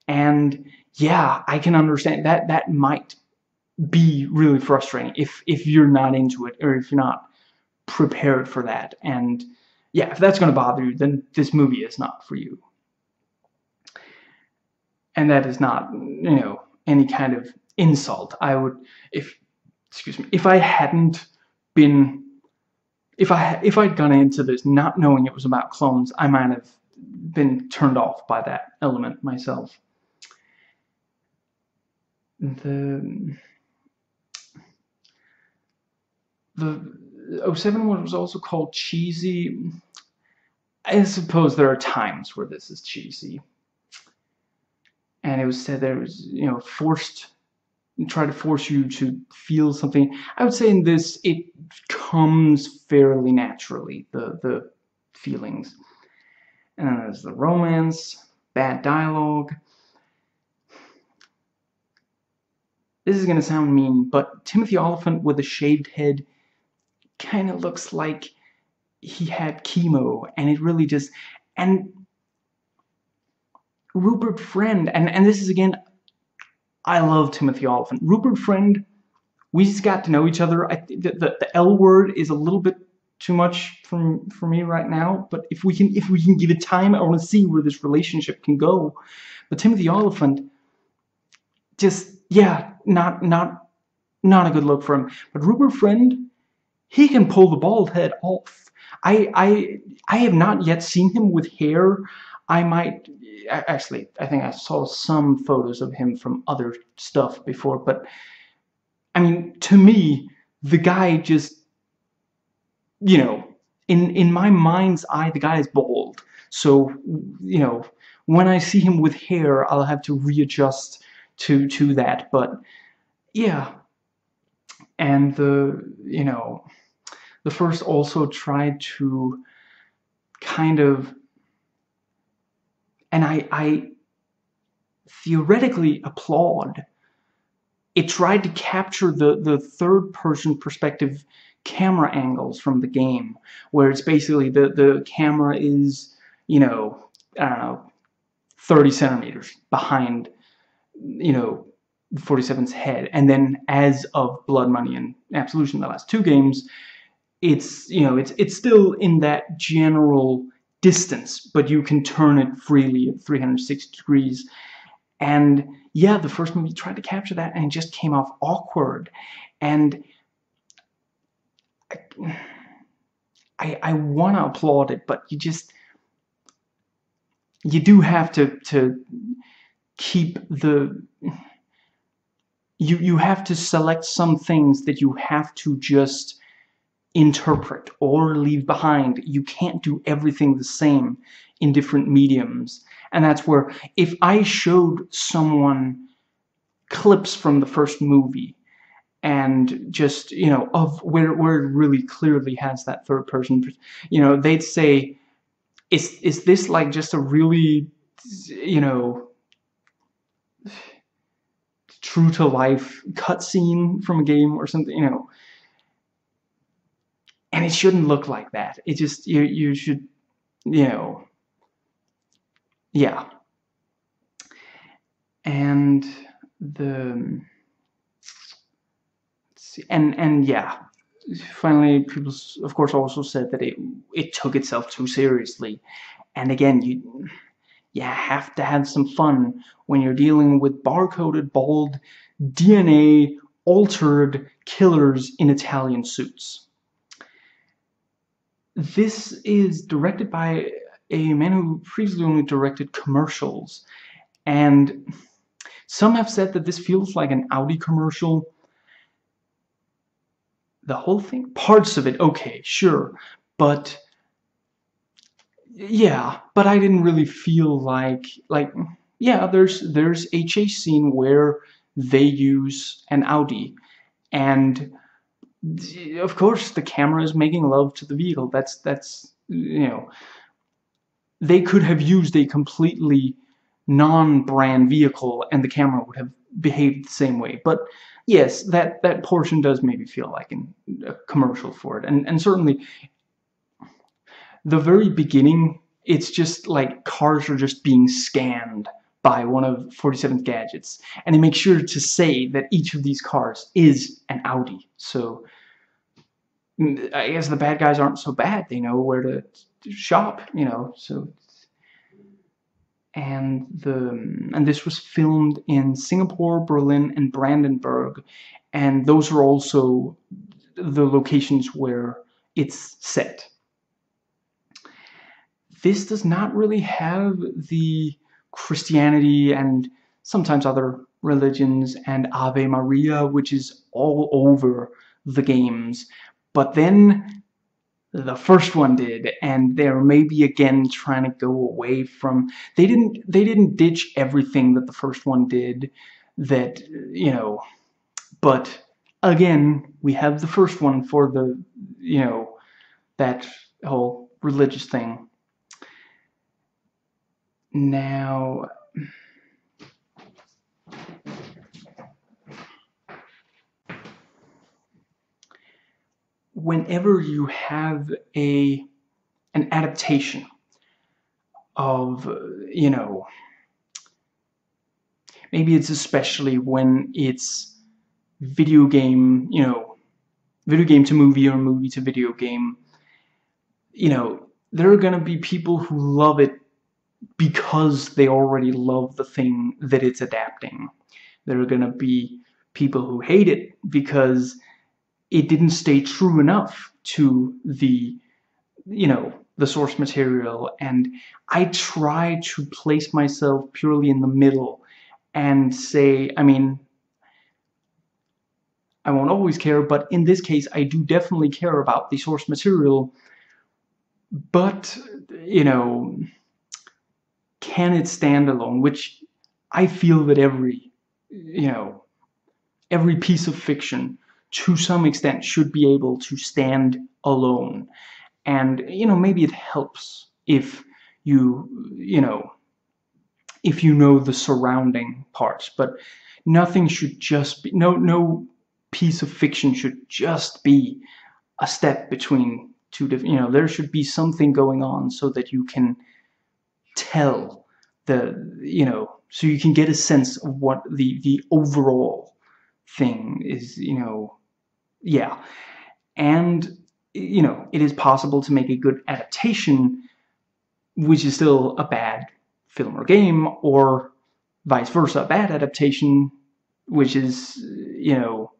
And yeah, I can understand that that might be really frustrating if you're not into it, or if you're not prepared for that. And yeah, if that's going to bother you, then this movie is not for you. And that is not, you know, any kind of insult. I would, if I hadn't been, if I'd gone into this not knowing it was about clones, I might have been turned off by that element myself. The 07 one was also called cheesy. I suppose there are times where this is cheesy. And it was said that it was, you know, forced, try to force you to feel something. I would say in this, it comes fairly naturally, the feelings. And then there's the romance, bad dialogue. This is going to sound mean, but Timothy Oliphant with a shaved head kind of looks like he had chemo, and it really just... And Rupert Friend, and this is, again, I love Timothy Oliphant. Rupert Friend, we just got to know each other. The L word is a little bit too much for me right now, but if we can give it time, I want to see where this relationship can go. But Timothy Oliphant, just, yeah, not a good look for him. But Rupert Friend, he can pull the bald head off. I have not yet seen him with hair. I might, actually, I think I saw some photos of him from other stuff before, but I mean, to me, the guy just, you know, in my mind's eye, the guy is bald. So, you know, when I see him with hair, I'll have to readjust to that. But yeah, and the first also tried to kind of, and I theoretically applaud, it tried to capture the third-person perspective camera angles from the game, where it's basically the camera is, you know, I don't know, 30 centimeters behind, you know, 47's head. And then as of Blood Money and Absolution, the last two games, it's, you know, it's still in that general distance, but you can turn it freely at 360 degrees. And yeah, the first movie tried to capture that, and it just came off awkward. And I want to applaud it, but you do have to keep the... You have to select some things that you have to just interpret or leave behind. You can't do everything the same in different mediums. And that's where, if I showed someone clips from the first movie and just, you know, of where it really clearly has that third person, you know, they'd say, is this like just a really, you know, true to life cutscene from a game or something, you know? And it shouldn't look like that. It just, you should, you know, yeah. And the, let's see, and yeah, finally, people, of course, also said that it took itself too seriously. And again, you have to have some fun when you're dealing with barcoded, bald, DNA-altered killers in Italian suits. This is directed by a man who previously only directed commercials, and some have said that this feels like an Audi commercial. The whole thing? Parts of it, okay, sure, but yeah, but I didn't really feel like yeah, there's a chase scene where they use an Audi, and of course the camera is making love to the vehicle. That's you know, they could have used a completely non-brand vehicle and the camera would have behaved the same way. But yes, that portion does maybe feel like a commercial for it. And certainly the very beginning, it's just like cars are just being scanned by one of 47's gadgets, and they make sure to say that each of these cars is an Audi. So I guess the bad guys aren't so bad. They know where to shop, you know. So, and this was filmed in Singapore, Berlin, and Brandenburg, and those are also the locations where it's set. This does not really have the Christianity and sometimes other religions and Ave Maria, which is all over the games, but then the first one did, and they're maybe again trying to go away from... they didn't ditch everything that the first one did, that, you know, but again, we have the first one for the, you know, that whole religious thing. Now, whenever you have an adaptation of, you know, maybe it's especially when it's video game, you know, video game to movie or movie to video game, you know, there are gonna be people who love it because they already love the thing that it's adapting. There are gonna be people who hate it because it didn't stay true enough to the, you know, the source material. And I try to place myself purely in the middle and say, I mean, I won't always care, but in this case, I do definitely care about the source material. But, you know, can it stand alone? Which I feel that every, you know, every piece of fiction to some extent should be able to stand alone. And, you know, maybe it helps if you know the surrounding parts, but nothing should just be, no piece of fiction should just be a step between two different, you know, there should be something going on so that you can tell the, you know, so you can get a sense of what the overall thing is, you know, yeah. And, you know, it is possible to make a good adaptation, which is still a bad film or game, or vice versa, a bad adaptation, which is, you know,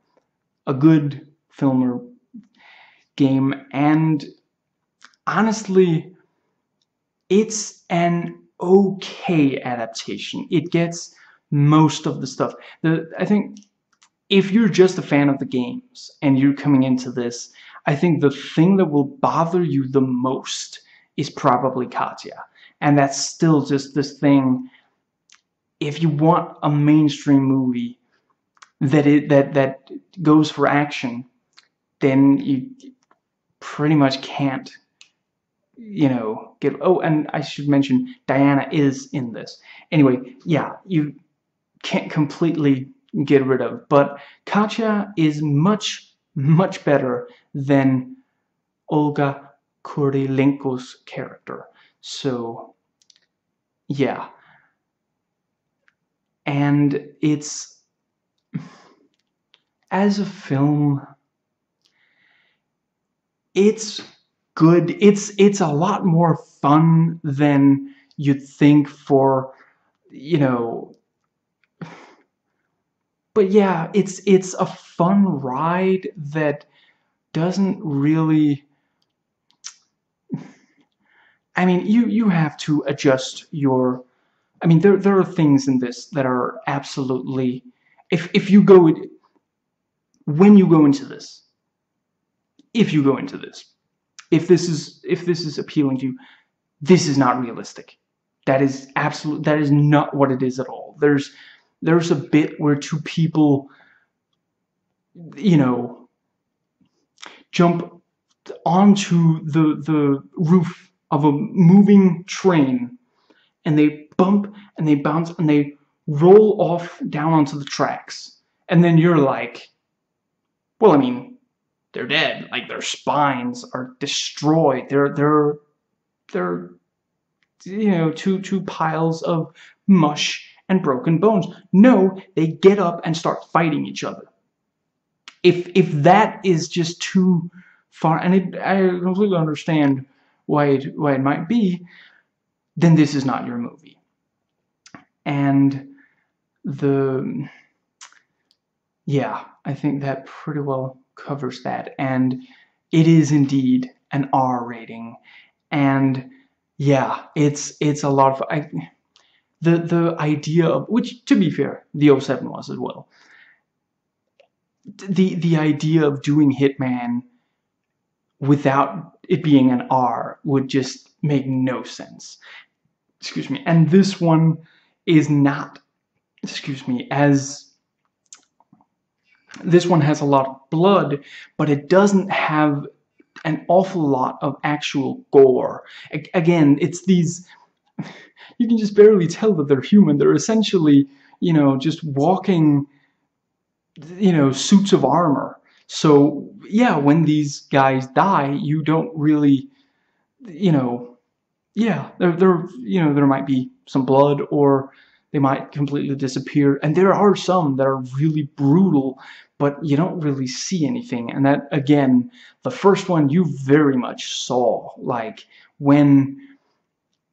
a good film or game. And honestly, it's an okay adaptation. It gets most of the stuff. I think if you're just a fan of the games and you're coming into this, I think the thing that will bother you the most is probably Katia. And that's still just this thing. If you want a mainstream movie that goes for action, then you pretty much can't, you know, get... Oh, and I should mention, Diana is in this. Anyway, yeah, you can't completely get rid of. But Katia is much, much better than Olga Kurylenko's character. So, yeah. And it's... as a film, it's good. It's a lot more fun than you'd think for, you know... But yeah, it's a fun ride that doesn't really... I mean, you have to adjust your... I mean, there are things in this that are absolutely... If you go into this, if this is appealing to you, this is not realistic. That is not what it is at all. There's a bit where two people, you know, jump onto the roof of a moving train, and they bump, and they bounce, and they roll off down onto the tracks. And then you're like, well, I mean, they're dead. Like, their spines are destroyed. They're you know, two piles of mush and broken bones. No, they get up and start fighting each other. If that is just too far, and I completely understand why it might be, then this is not your movie. And yeah, I think that pretty well covers that. And it is indeed an R rating. And yeah, it's a lot of... The idea of, which, to be fair, the 07 was as well, the idea of doing Hitman without it being an R would just make no sense. Excuse me. And this one is not, excuse me, as... This one has a lot of blood, but it doesn't have an awful lot of actual gore. Again, it's these... You can just barely tell that they're human. They're essentially, you know, just walking, you know, suits of armor. So yeah, when these guys die, you don't really, you know, yeah, there might be some blood, or they might completely disappear. And there are some that are really brutal, but you don't really see anything. And that, again, the first one you very much saw, like when,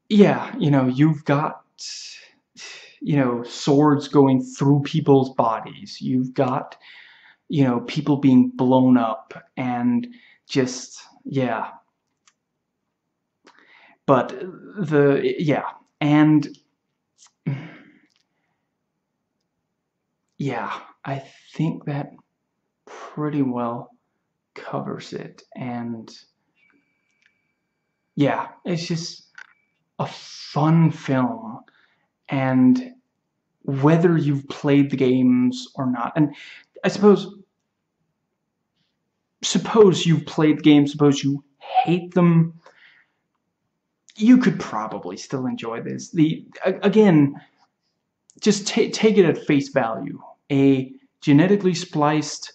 yeah, you know, you've got, you know, swords going through people's bodies. You've got, you know, people being blown up and just, yeah. But the, yeah, and yeah, I think that pretty well covers it. And yeah, it's just a fun film. And whether you've played the games or not, and I suppose you've played the game, suppose you hate them, you could probably still enjoy this. The, again, just take it at face value. A genetically spliced,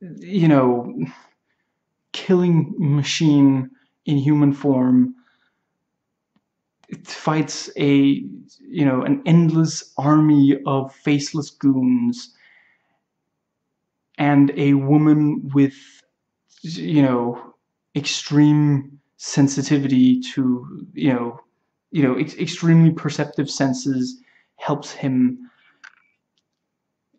you know, killing machine in human form fights a, you know, an endless army of faceless goons, and a woman with, you know, extreme sensitivity to, you know, extremely perceptive senses helps him.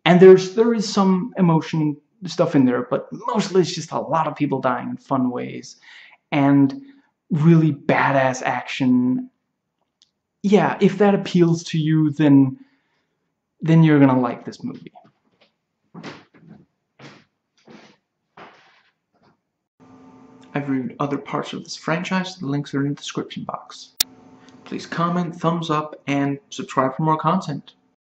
And there is some emotion stuff in there, but mostly it's just a lot of people dying in fun ways and really badass action. Yeah, if that appeals to you, then you're gonna like this movie. I've reviewed other parts of this franchise. The links are in the description box. Please comment, thumbs up, and subscribe for more content.